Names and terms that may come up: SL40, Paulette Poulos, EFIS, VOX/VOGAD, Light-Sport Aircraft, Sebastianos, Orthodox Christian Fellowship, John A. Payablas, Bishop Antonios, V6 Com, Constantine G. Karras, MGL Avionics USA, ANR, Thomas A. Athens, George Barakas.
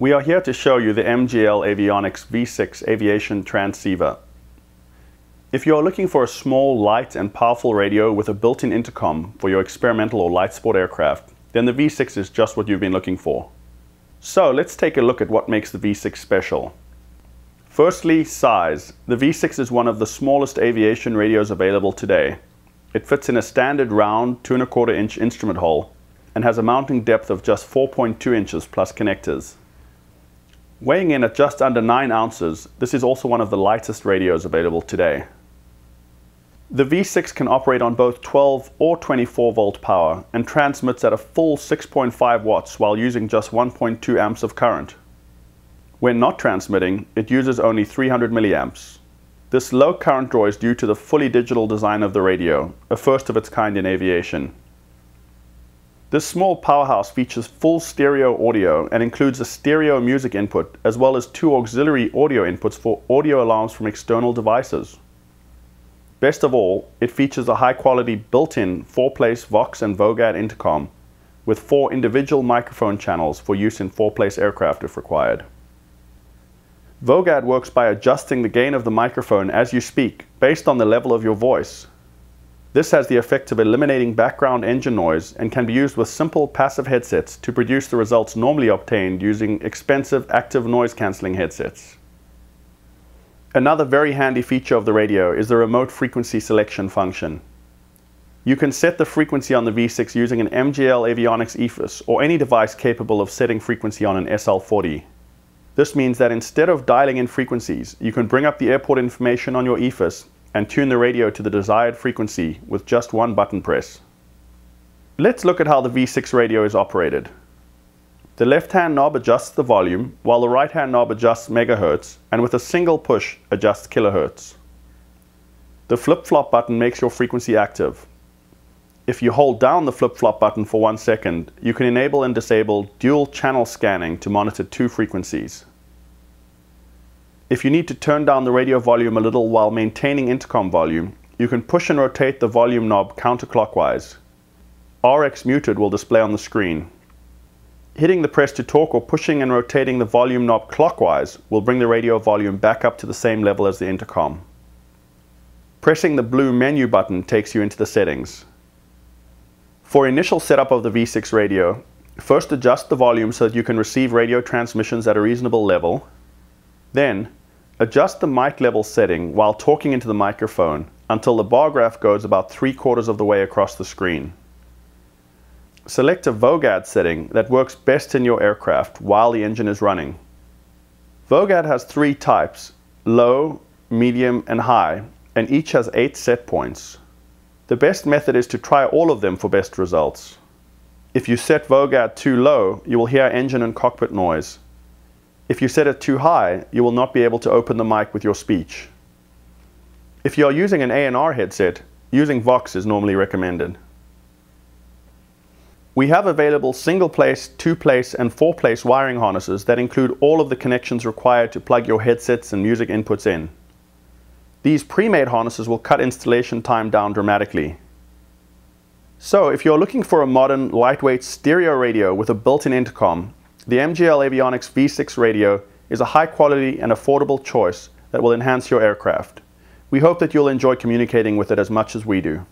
We are here to show you the MGL Avionics V6 Aviation Transceiver. If you are looking for a small, light and powerful radio with a built-in intercom for your experimental or light sport aircraft, then the V6 is just what you've been looking for. So let's take a look at what makes the V6 special. Firstly, size. The V6 is one of the smallest aviation radios available today. It fits in a standard round 2¼ inch instrument hole and has a mounting depth of just 4.2 inches plus connectors. Weighing in at just under 9 ounces, this is also one of the lightest radios available today. The V6 can operate on both 12 or 24 volt power and transmits at a full 6.5 watts while using just 1.2 amps of current. When not transmitting, it uses only 300 milliamps. This low current draw is due to the fully digital design of the radio, a first of its kind in aviation. This small powerhouse features full stereo audio and includes a stereo music input as well as 2 auxiliary audio inputs for audio alarms from external devices. Best of all, it features a high-quality built-in 4-place Vox and Vogad intercom with 4 individual microphone channels for use in 4-place aircraft if required. Vogad works by adjusting the gain of the microphone as you speak based on the level of your voice. This has the effect of eliminating background engine noise and can be used with simple passive headsets to produce the results normally obtained using expensive active noise cancelling headsets. Another very handy feature of the radio is the remote frequency selection function. You can set the frequency on the V6 using an MGL Avionics EFIS or any device capable of setting frequency on an SL40. This means that instead of dialing in frequencies, you can bring up the airport information on your EFIS and tune the radio to the desired frequency with just one button press. Let's look at how the V6 radio is operated. The left-hand knob adjusts the volume, while the right-hand knob adjusts megahertz, and with a single push adjusts kilohertz. The flip-flop button makes your frequency active. If you hold down the flip-flop button for 1 second, you can enable and disable dual channel scanning to monitor 2 frequencies. If you need to turn down the radio volume a little while maintaining intercom volume, you can push and rotate the volume knob counterclockwise. RX muted will display on the screen. Hitting the press to talk or pushing and rotating the volume knob clockwise will bring the radio volume back up to the same level as the intercom. Pressing the blue menu button takes you into the settings. For initial setup of the V6 radio, first adjust the volume so that you can receive radio transmissions at a reasonable level. Then, adjust the mic level setting while talking into the microphone until the bar graph goes about 3/4 of the way across the screen. Select a Vogad setting that works best in your aircraft while the engine is running. Vogad has 3 types, low, medium and high, and each has 8 set points. The best method is to try all of them for best results. If you set Vogad too low, you will hear engine and cockpit noise. If you set it too high, you will not be able to open the mic with your speech. If you are using an ANR headset, using Vox is normally recommended. We have available single-place, 2-place and 4-place wiring harnesses that include all of the connections required to plug your headsets and music inputs in. These pre-made harnesses will cut installation time down dramatically. So if you're looking for a modern, lightweight stereo radio with a built-in intercom, the MGL Avionics V6 radio is a high-quality and affordable choice that will enhance your aircraft. We hope that you'll enjoy communicating with it as much as we do.